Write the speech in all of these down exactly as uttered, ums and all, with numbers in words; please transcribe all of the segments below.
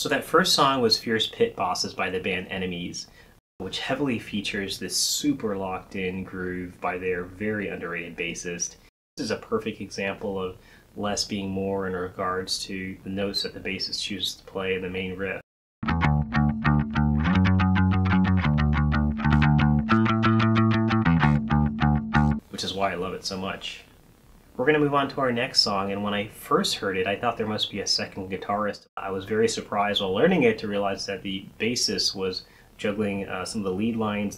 So that first song was Fierce Pit Bosses by the band Enemies, which heavily features this super locked-in groove by their very underrated bassist. This is a perfect example of less being more in regards to the notes that the bassist chooses to play in the main riff. Which is why I love it so much. We're going to move on to our next song, and when I first heard it, I thought there must be a second guitarist. I was very surprised while learning it to realize that the bassist was juggling uh, some of the lead lines,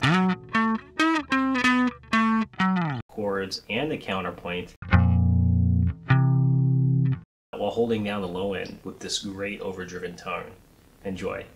chords, and the counterpoint, while holding down the low end with this great overdriven tone. Enjoy.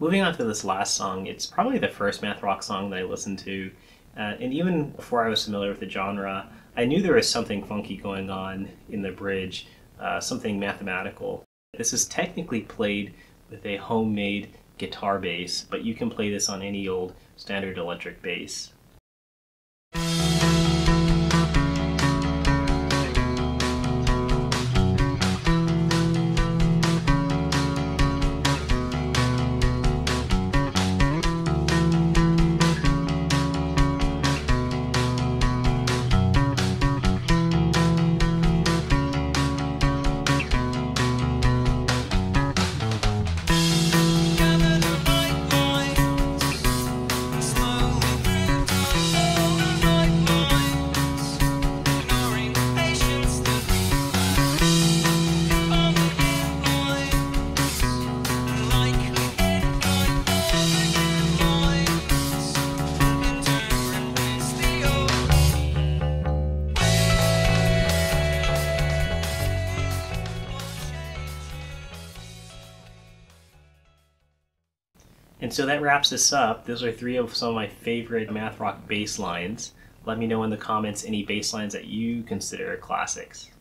Moving on to this last song, it's probably the first math rock song that I listened to, uh, and even before I was familiar with the genre, I knew there was something funky going on in the bridge, uh, something mathematical. This is technically played with a homemade guitar bass, but you can play this on any old standard electric bass. And so that wraps this up. Those are three of some of my favorite math rock bass lines. Let me know in the comments any bass lines that you consider classics.